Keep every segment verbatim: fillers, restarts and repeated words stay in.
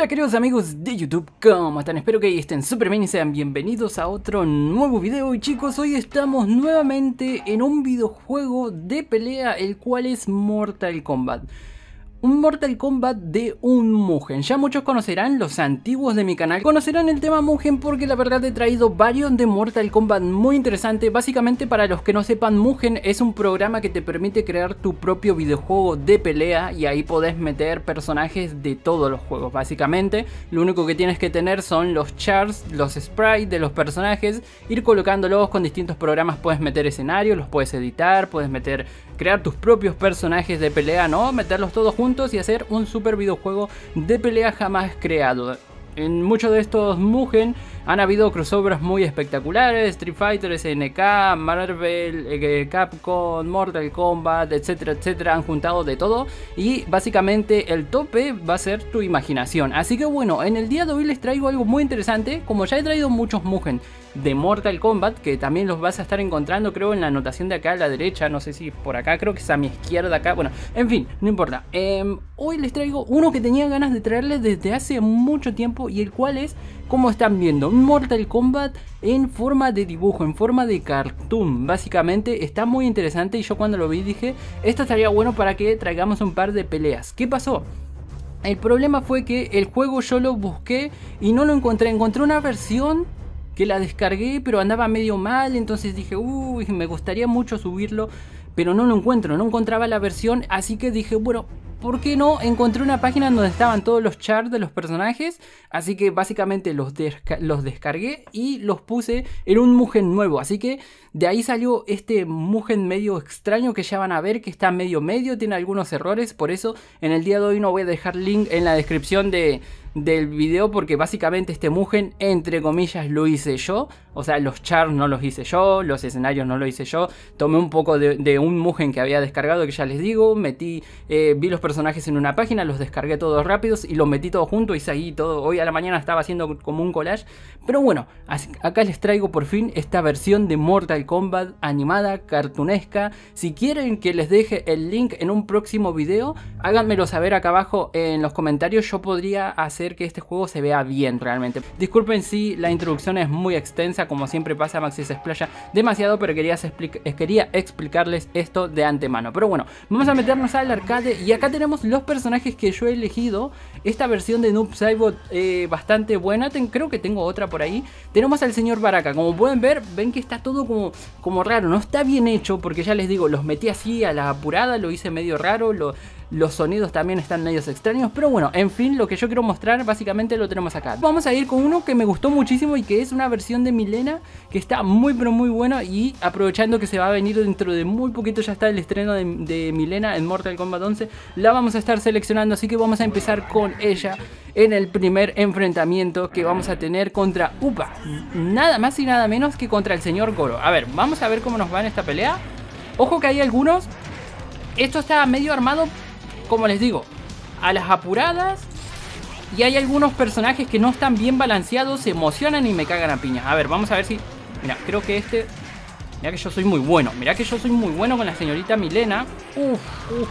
Hola queridos amigos de YouTube, ¿cómo están? Espero que estén súper bien y sean bienvenidos a otro nuevo video. Y chicos, hoy estamos nuevamente en un videojuego de pelea, el cual es Mortal Kombat. Un Mortal Kombat de un Mugen. Ya muchos conocerán, los antiguos de mi canal conocerán el tema Mugen, porque la verdad he traído varios de Mortal Kombat muy interesante. Básicamente, para los que no sepan, Mugen es un programa que te permite crear tu propio videojuego de pelea, y ahí podés meter personajes de todos los juegos. Básicamente lo único que tienes que tener son los chars, los sprites de los personajes, ir colocándolos con distintos programas. Puedes meter escenarios, los puedes editar, puedes meter, crear tus propios personajes de pelea, ¿no? Meterlos todos juntos y hacer un super videojuego de pelea jamás creado. En muchos de estos Mugen han habido crossovers muy espectaculares: Street Fighter, S N K, Marvel, Capcom, Mortal Kombat, etcétera, etcétera. Han juntado de todo y básicamente el tope va a ser tu imaginación. Así que bueno, en el día de hoy les traigo algo muy interesante. Como ya he traído muchos Mugen de Mortal Kombat, que también los vas a estar encontrando, creo, en la anotación de acá a la derecha, no sé si por acá, creo que es a mi izquierda acá, bueno, en fin, no importa. eh, Hoy les traigo uno que tenía ganas de traerles desde hace mucho tiempo, y el cual es, como están viendo, un Mortal Kombat en forma de dibujo, en forma de cartoon. Básicamente está muy interesante, y yo cuando lo vi dije, esto estaría bueno para que traigamos un par de peleas. ¿Qué pasó? El problema fue que el juego yo lo busqué y no lo encontré, encontré una versión que la descargué pero andaba medio mal, entonces dije, uy, me gustaría mucho subirlo, pero no lo encuentro, no encontraba la versión. Así que dije, bueno, ¿por qué no? Encontré una página donde estaban todos los charts de los personajes, así que básicamente los, desca los descargué y los puse en un Mugen nuevo. Así que de ahí salió este Mugen medio extraño que ya van a ver, que está medio medio, tiene algunos errores. Por eso en el día de hoy no voy a dejar link en la descripción de... del video, porque básicamente este Mugen, entre comillas, lo hice yo. O sea, los charts no los hice yo, los escenarios no los hice yo. Tomé un poco de, de un Mugen que había descargado, que ya les digo, metí, eh, vi los personajes en una página, los descargué todos rápidos y los metí todos juntos y seguí todo. Hoy a la mañana estaba haciendo como un collage. Pero bueno, así, acá les traigo por fin esta versión de Mortal Kombat animada, cartunesca. Si quieren que les deje el link en un próximo video, háganmelo saber acá abajo en los comentarios. Yo podría hacer que este juego se vea bien realmente. Disculpen si la introducción es muy extensa, como siempre pasa, Maxi se explaya demasiado, pero quería, explica quería explicarles esto de antemano. Pero bueno, vamos a meternos al arcade, y acá tenemos los personajes que yo he elegido. Esta versión de Noob Saibot, eh, bastante buena. Ten creo que tengo otra por ahí. Tenemos al señor Baraka, como pueden ver, ven que está todo como, como raro, no está bien hecho, porque ya les digo, los metí así a la apurada, lo hice medio raro, lo... los sonidos también están medios extraños. Pero bueno, en fin, lo que yo quiero mostrar básicamente lo tenemos acá. Vamos a ir con uno que me gustó muchísimo y que es una versión de Mileena, que está muy pero muy buena. Y aprovechando que se va a venir dentro de muy poquito, ya está el estreno de, de Mileena en Mortal Kombat once, la vamos a estar seleccionando. Así que vamos a empezar con ella en el primer enfrentamiento que vamos a tener contra Upa, nada más y nada menos que contra el señor Goro. A ver, vamos a ver cómo nos va en esta pelea. Ojo que hay algunos, esto está medio armado, como les digo, a las apuradas, y hay algunos personajes que no están bien balanceados, se emocionan y me cagan a piñas. A ver, vamos a ver si... Mira, creo que este... Mira que yo soy muy bueno. Mira que yo soy muy bueno con la señorita Mileena. Uf, uf.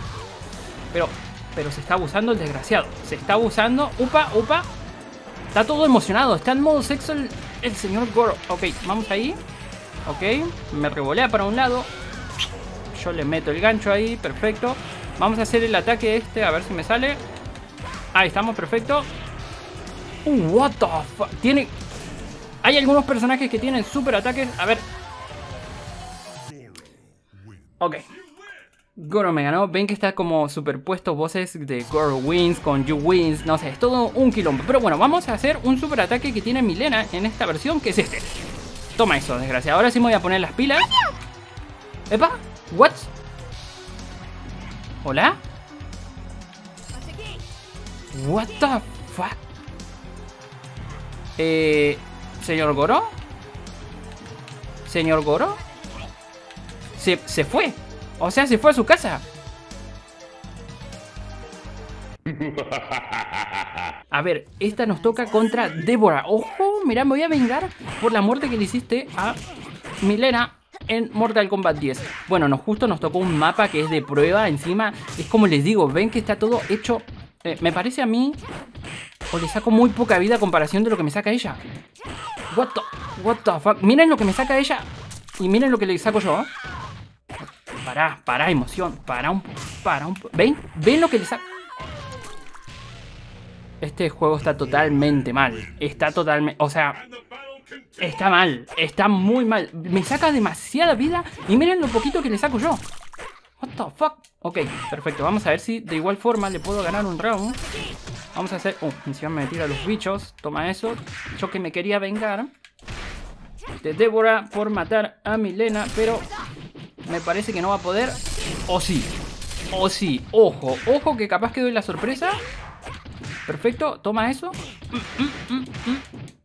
Pero, pero se está abusando el desgraciado. Se está abusando. Upa, upa. Está todo emocionado. Está en modo sexo el, el señor Goro. Ok, vamos ahí. Ok, me revolea para un lado. Yo le meto el gancho ahí. Perfecto. Vamos a hacer el ataque este, a ver si me sale. Ahí estamos, perfecto. Uh, what the fuck. Tiene... Hay algunos personajes que tienen super ataques. A ver. Ok. Goro me ganó. Ven que está como superpuestos voces de Goro wins con You wins. No sé, es todo un quilombo. Pero bueno, vamos a hacer un super ataque que tiene Mileena en esta versión, que es este. Toma eso, desgracia. Ahora sí me voy a poner las pilas. Epa, what? ¿Hola? What the fuck? Eh... ¿Señor Goro? ¿Señor Goro? Se, se fue. O sea, se fue a su casa. A ver, esta nos toca contra Débora. Ojo, mirá, me voy a vengar por la muerte que le hiciste a Mileena en Mortal Kombat diez. Bueno, nos justo nos tocó un mapa que es de prueba. Encima, es como les digo, ven que está todo hecho... Eh, me parece a mí O le saco muy poca vida a comparación de lo que me saca ella. What the, what the fuck. Miren lo que me saca ella y miren lo que le saco yo, ¿eh? Pará, pará, emoción. Pará un poco, pará un poco. ¿Ven? ¿Ven lo que le saco? Este juego está totalmente mal. Está totalmente... O sea... Está mal. Está muy mal. Me saca demasiada vida y miren lo poquito que le saco yo. What the fuck. Ok, perfecto. Vamos a ver si de igual forma le puedo ganar un round. Vamos a hacer... Oh, encima me tira los bichos. Toma eso. Yo que me quería vengar de Débora por matar a Mileena, pero me parece que no va a poder. O sí. O sí. Ojo. Ojo que capaz que doy la sorpresa. Perfecto. Toma eso. Mm, mm, mm, mm.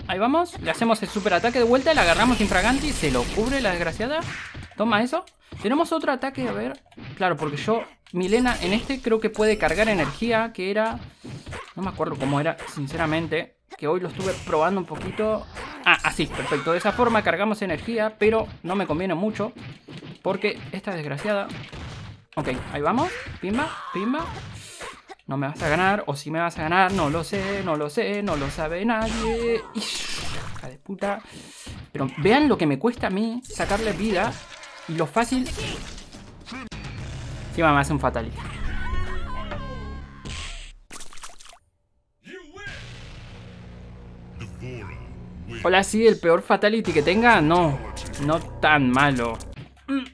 Ahí vamos. Le hacemos el super ataque de vuelta. La agarramos infraganti. Se lo cubre la desgraciada. Toma eso. Tenemos otro ataque. A ver. Claro, porque yo... Mileena en este creo que puede cargar energía. Que era... No me acuerdo cómo era, sinceramente. Que hoy lo estuve probando un poquito. Ah, así. Perfecto. De esa forma cargamos energía. Pero no me conviene mucho. Porque esta desgraciada... Ok. Ahí vamos. Pimba. Pimba. No me vas a ganar, o si me vas a ganar, no lo sé, no lo sé, no lo sabe nadie. Hija de puta. Pero vean lo que me cuesta a mí sacarle vida y lo fácil. Encima me hace un fatality. Hola, sí, el peor fatality que tenga, no, no tan malo.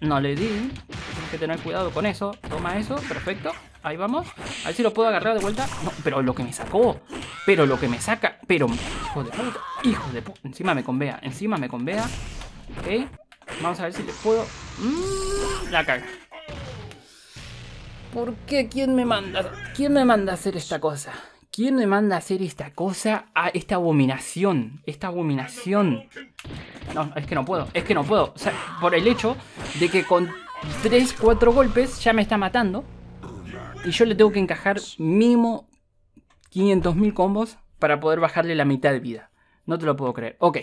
No le di. Hay que tener cuidado con eso. Toma eso, perfecto. Ahí vamos. A ver si lo puedo agarrar de vuelta. No, pero lo que me sacó. Pero lo que me saca. Pero, hijo de puta. Hijo de puta. Encima me convea. Encima me convea. Ok. Vamos a ver si le puedo... Mm, la caga. ¿Por qué? ¿Quién me manda? ¿Quién me manda a hacer esta cosa? ¿Quién me manda a hacer esta cosa? A esta abominación. Esta abominación. No, es que no puedo. Es que no puedo. O sea, por el hecho de que con tres, cuatro golpes ya me está matando. Y yo le tengo que encajar mínimo quinientos mil combos para poder bajarle la mitad de vida. No te lo puedo creer. Ok.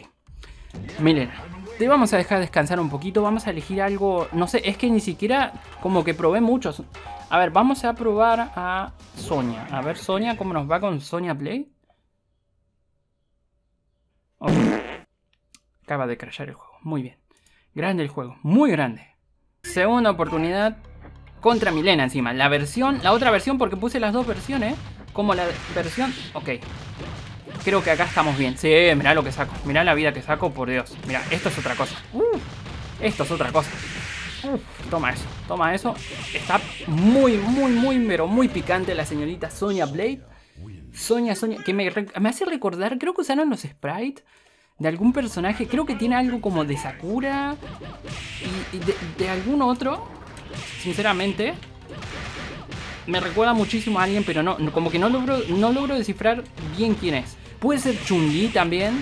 Mileena, te vamos a dejar descansar un poquito. Vamos a elegir algo... No sé, es que ni siquiera como que probé muchos. A ver, vamos a probar a Sonia. A ver, Sonia, ¿cómo nos va con Sonia Blade? Ok. Acaba de crashear el juego. Muy bien. Grande el juego. Muy grande. Segunda oportunidad... Contra Mileena encima, la versión, la otra versión, porque puse las dos versiones, como la versión, ok. Creo que acá estamos bien, sí, mirá lo que saco, mirá la vida que saco, por Dios. Mirá, esto es otra cosa, uh, esto es otra cosa. Uh, toma eso, toma eso, está muy, muy, muy, pero muy picante la señorita Sonia Blade. Sonia, Sonia, que me, me hace recordar, creo que usaron los sprites de algún personaje, creo que tiene algo como de Sakura y, y de, de algún otro... Sinceramente, me recuerda muchísimo a alguien, pero no, como que no logro, no logro descifrar bien quién es. Puede ser Chun-Li también,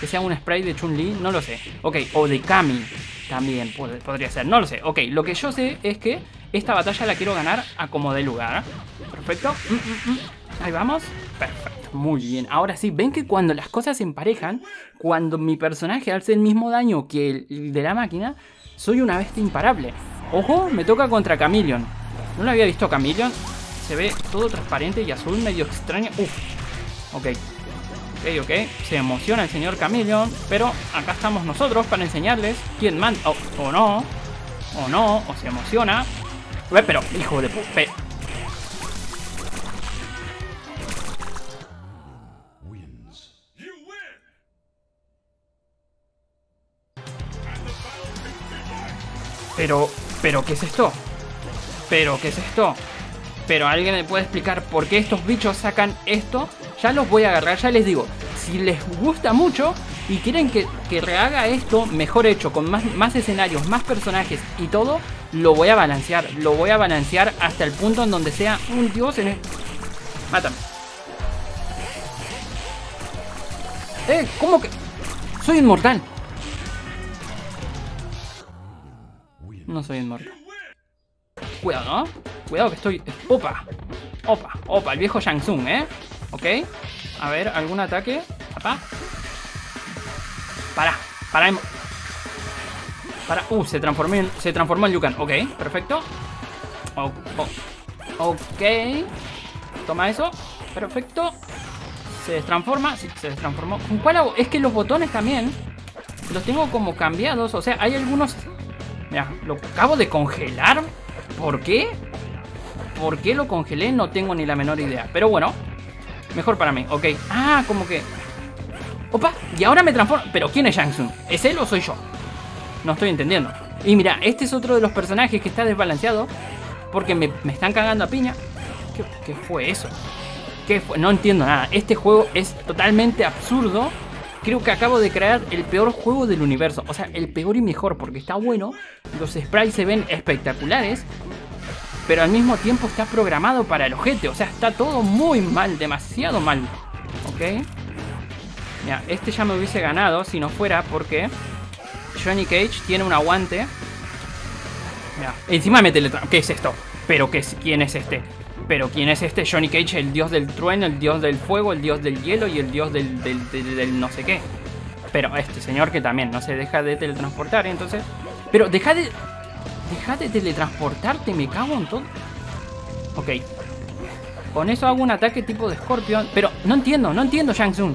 que sea un spray de Chun-Li, no lo sé. Ok, o de Kami también puede, podría ser, no lo sé. Ok, lo que yo sé es que esta batalla la quiero ganar a como dé lugar. Perfecto, mm, mm, mm. Ahí vamos, perfecto, muy bien. Ahora sí, ven que cuando las cosas se emparejan, cuando mi personaje hace el mismo daño que el de la máquina, soy una bestia imparable. Ojo, me toca contra Chameleon. No lo había visto a Chameleon. Se ve todo transparente y azul, medio extraño. Uf. Ok. Ok, ok. Se emociona el señor Chameleon. Pero acá estamos nosotros para enseñarles quién manda. Oh, o no. O no. O se emociona. Pero, hijo de puta. Pero... ¿Pero qué es esto? ¿Pero qué es esto? ¿Pero alguien me puede explicar por qué estos bichos sacan esto? Ya los voy a agarrar, ya les digo. Si les gusta mucho y quieren que, que rehaga esto mejor hecho, con más, más escenarios, más personajes y todo, lo voy a balancear. Lo voy a balancear hasta el punto en donde sea un dios en el... Mátame. Eh, ¿cómo que...? Soy inmortal. No soy inmortal. Cuidado, ¿no? Cuidado que estoy... Opa, opa, opa, el viejo Shang Tsung, ¿eh? Ok, a ver, algún ataque. Papá. Pará, pará en... Pará, uh, se transformó en, se transformó en Yukan. Ok, perfecto. Oh, oh. Ok. Toma eso, perfecto. Se destransforma. Sí, se destransformó. ¿Con cuál hago? Es que los botones también los tengo como cambiados. O sea, hay algunos... Mira, lo acabo de congelar. ¿Por qué? ¿Por qué lo congelé? No tengo ni la menor idea. Pero bueno, mejor para mí. Ok. Ah, como que... Opa, y ahora me transformo. ¿Pero quién es Shang Tsung? ¿Es él o soy yo? No estoy entendiendo. Y mira, este es otro de los personajes que está desbalanceado. Porque me, me están cagando a piña. ¿Qué, qué fue eso? ¿Qué fue? No entiendo nada. Este juego es totalmente absurdo. Creo que acabo de crear el peor juego del universo. O sea, el peor y mejor, porque está bueno. Los sprites se ven espectaculares. Pero al mismo tiempo está programado para el ojete. O sea, está todo muy mal. Demasiado mal. Ok. Mira, este ya me hubiese ganado si no fuera porque Johnny Cage tiene un aguante. Mira, encima me teletransporta. ¿Qué es esto? ¿Pero qué es? ¿Quién es este? ¿Pero quién es este? Johnny Cage, el dios del trueno, el dios del fuego, el dios del hielo y el dios del, del, del, del no sé qué. Pero este señor que también no se deja de teletransportar, ¿eh? Entonces... Pero deja de... Deja de teletransportarte, me cago en todo. Ok. Con eso hago un ataque tipo de Scorpion. Pero no entiendo, no entiendo, Shang Tsung.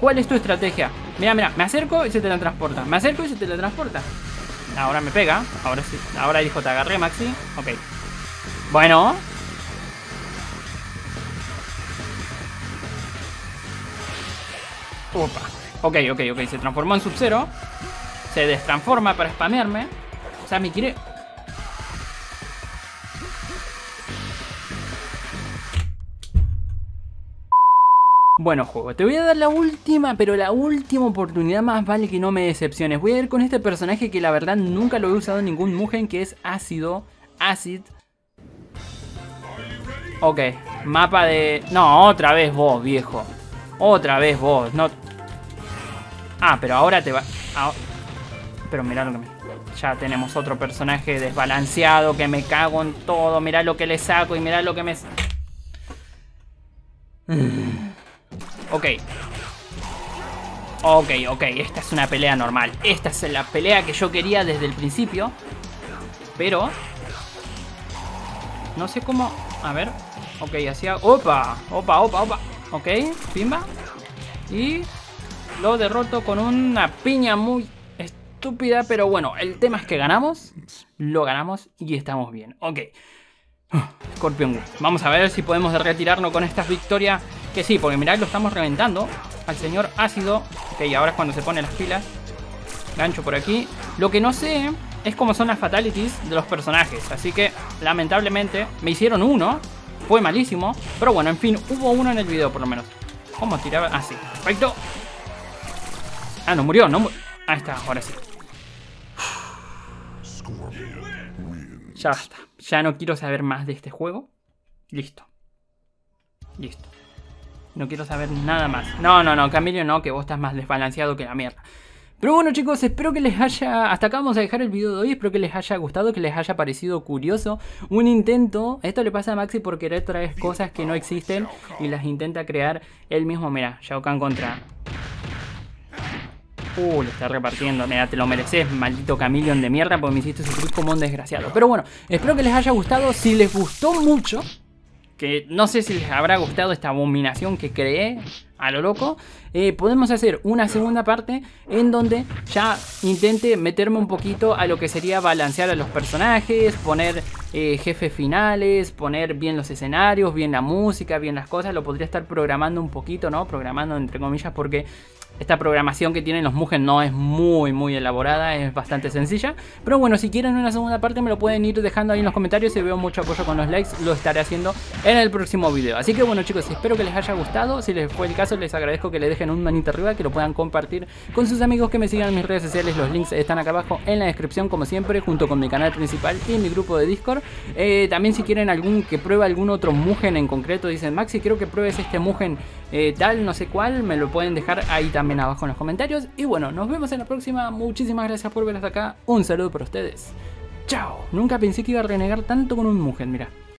¿Cuál es tu estrategia? Mira, mira, me acerco y se teletransporta. Me acerco y se teletransporta. Ahora me pega. Ahora sí. Ahora dijo, te agarré, Maxi. Ok. Bueno. Opa. Ok, ok, ok. Se transformó en Sub-Zero. Se destransforma para spamearme. O sea, me quiere... Bueno, juego, te voy a dar la última, pero la última oportunidad, más vale que no me decepciones. Voy a ir con este personaje que la verdad nunca lo he usado en ningún Mugen, que es ácido, Acid. Ok, mapa de... No, otra vez vos, viejo. Otra vez vos, no... Ah, pero ahora te va... Ah... Pero mirá lo que me... Ya tenemos otro personaje desbalanceado, que me cago en todo. Mirá lo que le saco y mirá lo que me... Mm. Ok. Ok, ok. Esta es una pelea normal. Esta es la pelea que yo quería desde el principio. Pero... No sé cómo... A ver. Ok, hacía... ¡Opa! ¡Opa, opa, opa! Ok, pimba. Y... Lo derroto con una piña muy estúpida. Pero bueno, el tema es que ganamos. Lo ganamos y estamos bien. Ok. Scorpion Gun. Vamos a ver si podemos retirarnos con esta victoria... Que sí, porque mirad, lo estamos reventando al señor ácido. Ok, ahora es cuando se pone las pilas. Gancho por aquí. Lo que no sé es cómo son las fatalities de los personajes. Así que, lamentablemente, me hicieron uno. Fue malísimo. Pero bueno, en fin, hubo uno en el video por lo menos. ¿Cómo tiraba? Ah, sí. Perfecto. Ah, no murió, no murió. Ahí está, ahora sí. Ya está. Ya no quiero saber más de este juego. Listo. Listo. No quiero saber nada más. No, no, no, Camilo, no, que vos estás más desbalanceado que la mierda. Pero bueno, chicos, espero que les haya... Hasta acá vamos a dejar el video de hoy. Espero que les haya gustado, que les haya parecido curioso. Un intento... Esto le pasa a Maxi por querer traer cosas que no existen y las intenta crear él mismo. Mira, Shao Kahn contra... Uh, lo está repartiendo, mira, te lo mereces, maldito Chameleon de mierda, porque me hiciste sufrir como un desgraciado. Pero bueno, espero que les haya gustado. Si les gustó mucho... Que no sé si les habrá gustado esta abominación que creé a lo loco. Eh, podemos hacer una segunda parte en donde ya intente meterme un poquito a lo que sería balancear a los personajes, poner eh, jefes finales, poner bien los escenarios, bien la música, bien las cosas. Lo podría estar programando un poquito, ¿no? Programando entre comillas porque... Esta programación que tienen los Mugen no es muy muy elaborada, es bastante sencilla. Pero bueno, si quieren una segunda parte me lo pueden ir dejando ahí en los comentarios. Si veo mucho apoyo con los likes, lo estaré haciendo en el próximo video. Así que bueno, chicos, espero que les haya gustado. Si les fue el caso, les agradezco que le dejen un manita arriba, que lo puedan compartir con sus amigos, que me sigan en mis redes sociales. Los links están acá abajo en la descripción, como siempre, junto con mi canal principal y mi grupo de Discord. Eh, también si quieren algún que pruebe algún otro Mugen en concreto, dicen, Maxi, quiero que pruebes este Mugen eh, tal, no sé cuál, me lo pueden dejar ahí también. También abajo en los comentarios. Y bueno, nos vemos en la próxima. Muchísimas gracias por ver hasta acá. Un saludo para ustedes. Chao. Nunca pensé que iba a renegar tanto con un Mugen, mira.